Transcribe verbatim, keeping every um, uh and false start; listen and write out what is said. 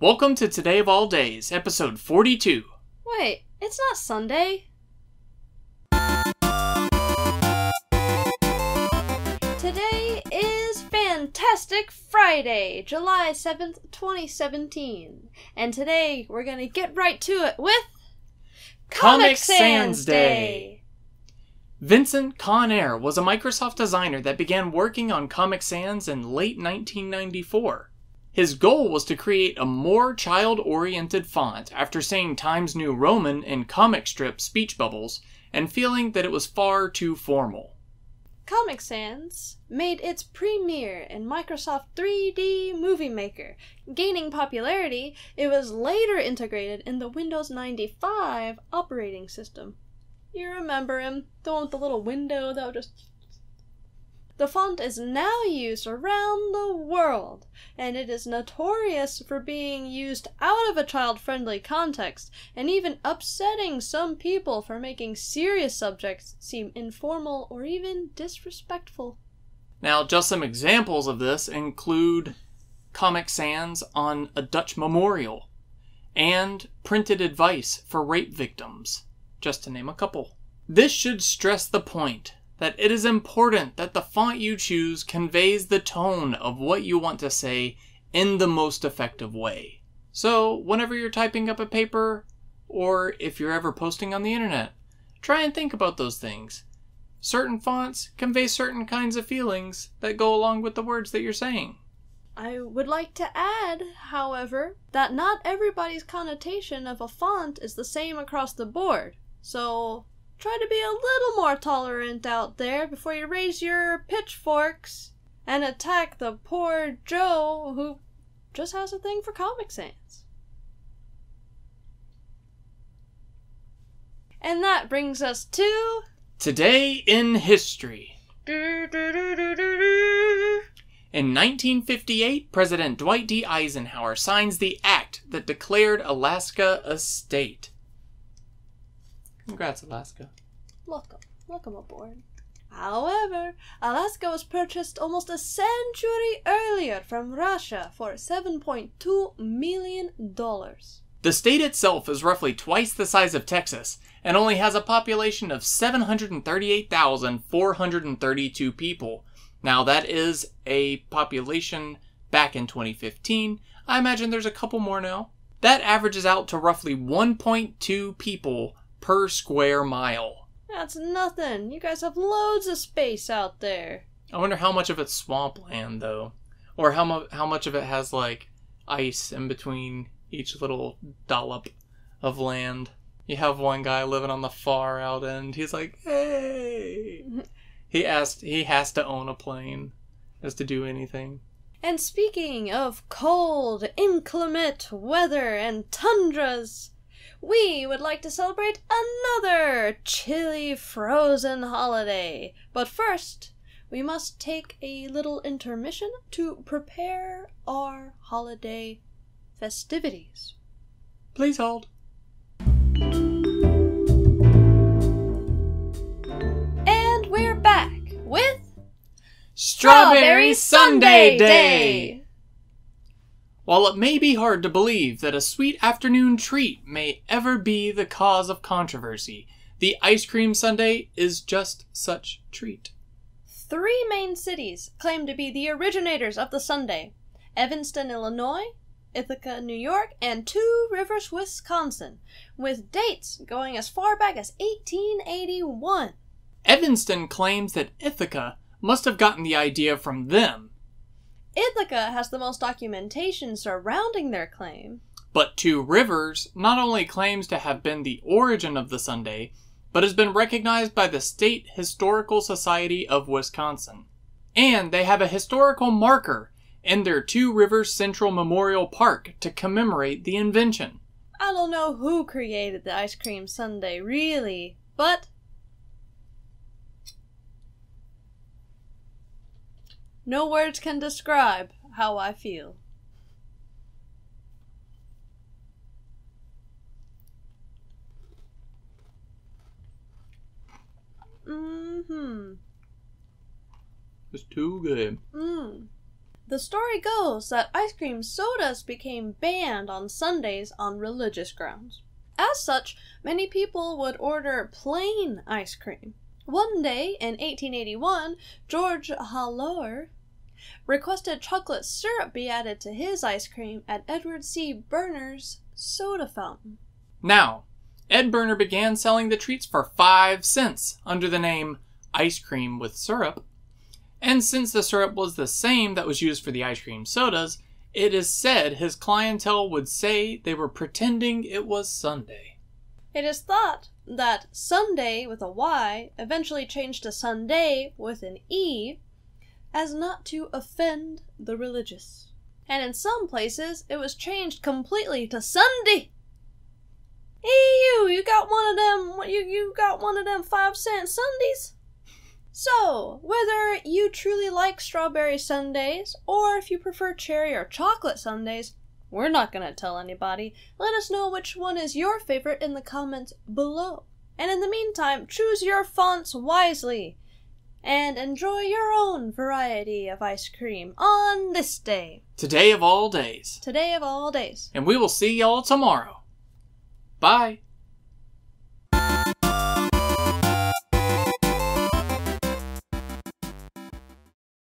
Welcome to Today of All Days, episode forty-two. Wait, it's not Sunday. Today is Fantastic Friday, July seventh, twenty seventeen. And today we're going to get right to it with Comic, Comic Sans Day. Day! Vincent Conair was a Microsoft designer that began working on Comic Sans in late nineteen ninety-four. His goal was to create a more child-oriented font after seeing Times New Roman and comic strip speech bubbles and feeling that it was far too formal. Comic Sans made its premiere in Microsoft three D Movie Maker. Gaining popularity, it was later integrated in the Windows ninety-five operating system. You remember him, the one with the little window that would just... The font is now used around the world, and it is notorious for being used out of a child-friendly context, and even upsetting some people for making serious subjects seem informal or even disrespectful. Now, just some examples of this include Comic Sans on a Dutch memorial, and printed advice for rape victims, just to name a couple. This should stress the point that it is important that the font you choose conveys the tone of what you want to say in the most effective way. So, whenever you're typing up a paper, or if you're ever posting on the internet, try and think about those things. Certain fonts convey certain kinds of feelings that go along with the words that you're saying. I would like to add, however, that not everybody's connotation of a font is the same across the board. So, try to be a little more tolerant out there before you raise your pitchforks and attack the poor Joe who just has a thing for Comic Sans. And that brings us to... Today in History. Do, do, do, do, do, do. In nineteen fifty-eight, President Dwight D. Eisenhower signs the act that declared Alaska a state. Congrats, Alaska. Welcome. Welcome aboard. However, Alaska was purchased almost a century earlier from Russia for seven point two million dollars. The state itself is roughly twice the size of Texas and only has a population of seven hundred thirty-eight thousand four hundred thirty-two people. Now, that is a population back in twenty fifteen. I imagine there's a couple more now. That averages out to roughly one point two people per square mile. That's nothing. You guys have loads of space out there. I wonder how much of it's swampland, though. Or how, mu how much of it has, like, ice in between each little dollop of land. You have one guy living on the far out end. He's like, hey! he, asked, he has to own a plane as to do anything. And speaking of cold, inclement weather and tundras, we would like to celebrate another chilly, frozen holiday. But first, we must take a little intermission to prepare our holiday festivities. Please hold. And we're back with... Strawberry Sundae Day! While it may be hard to believe that a sweet afternoon treat may ever be the cause of controversy, the ice cream sundae is just such treat. Three main cities claim to be the originators of the sundae: Evanston, Illinois, Ithaca, New York, and Two Rivers, Wisconsin, with dates going as far back as eighteen eighty-one. Evanston claims that Ithaca must have gotten the idea from them. Ithaca has the most documentation surrounding their claim. But Two Rivers not only claims to have been the origin of the sundae, but has been recognized by the State Historical Society of Wisconsin. And they have a historical marker in their Two Rivers Central Memorial Park to commemorate the invention. I don't know who created the ice cream sundae, really, but... no words can describe how I feel. Mm-hmm. It's too good. Mm. The story goes that ice cream sodas became banned on Sundays on religious grounds. As such, many people would order plain ice cream. One day in eighteen eighty-one, George Hallor requested chocolate syrup be added to his ice cream at Edward C. Burner's soda fountain. Now, Ed Burner began selling the treats for five cents under the name ice cream with syrup. And since the syrup was the same that was used for the ice cream sodas, it is said his clientele would say they were pretending it was Sundae. It is thought that Sundae with a Y eventually changed to Sundae with an E as not to offend the religious. And in some places, it was changed completely to Sunday. Hey you, you got one of them, you, you got one of them five cent Sundays? So, whether you truly like strawberry sundaes, or if you prefer cherry or chocolate sundaes, we're not going to tell anybody. Let us know which one is your favorite in the comments below. And in the meantime, choose your fonts wisely and enjoy your own variety of ice cream on this day. Today of all days. Today of all days. And we will see y'all tomorrow. Bye.